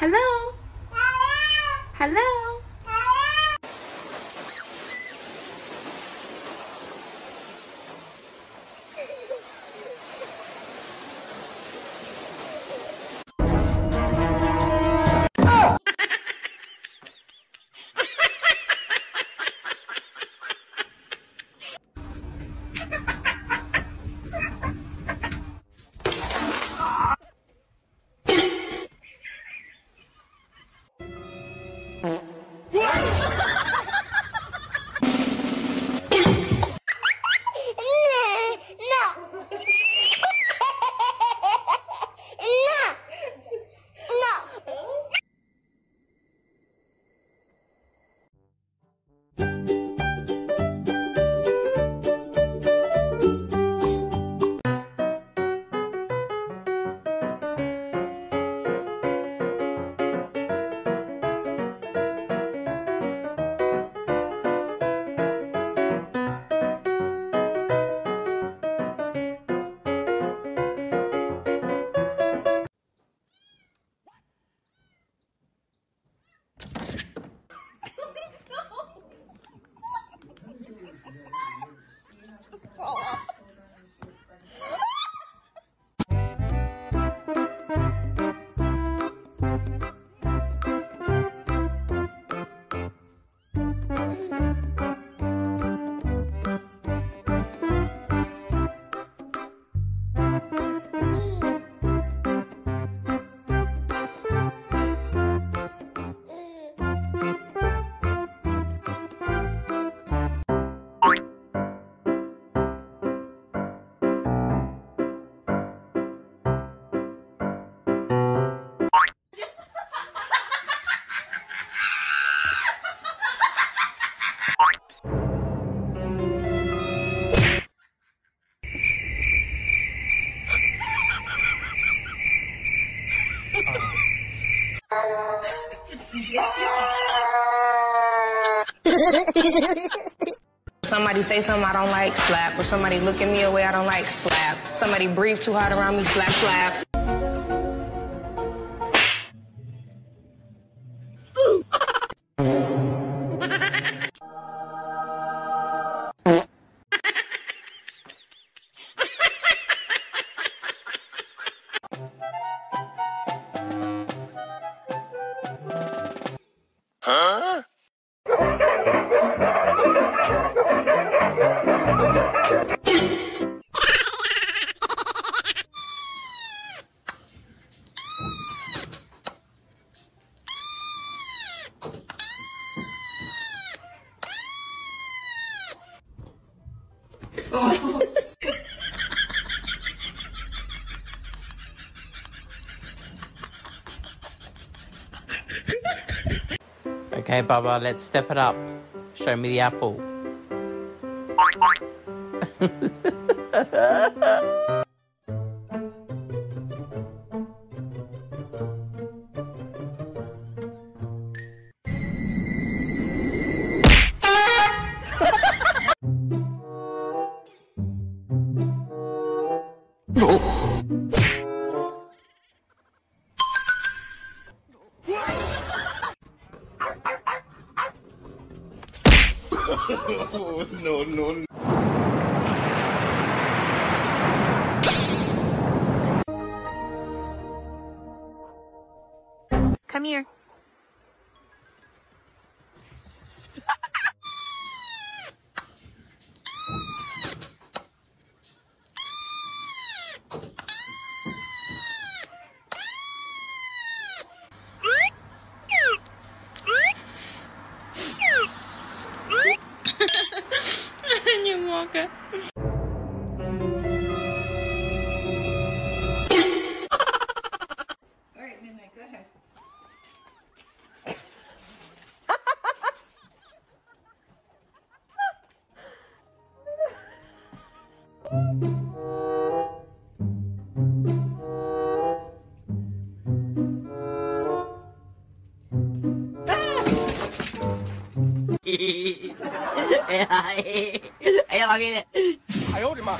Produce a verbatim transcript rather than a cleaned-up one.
Hello. Hello. Somebody say something I don't like, slap. Or somebody look at me a way I don't like, slap. Somebody breathe too hard around me, slap, slap. Huh? Oh. Okay, Bubba, let's step it up. Show me the apple. Oh, no, no, no. Come here. Okay. All right, Midnight, go ahead. I 哎呀，我给你！哎呦我的妈！